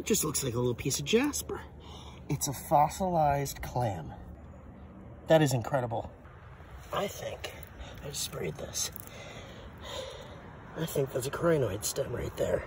It just looks like a little piece of jasper. It's a fossilized clam. That is incredible. I think, I just sprayed this. I think that's a crinoid stem right there.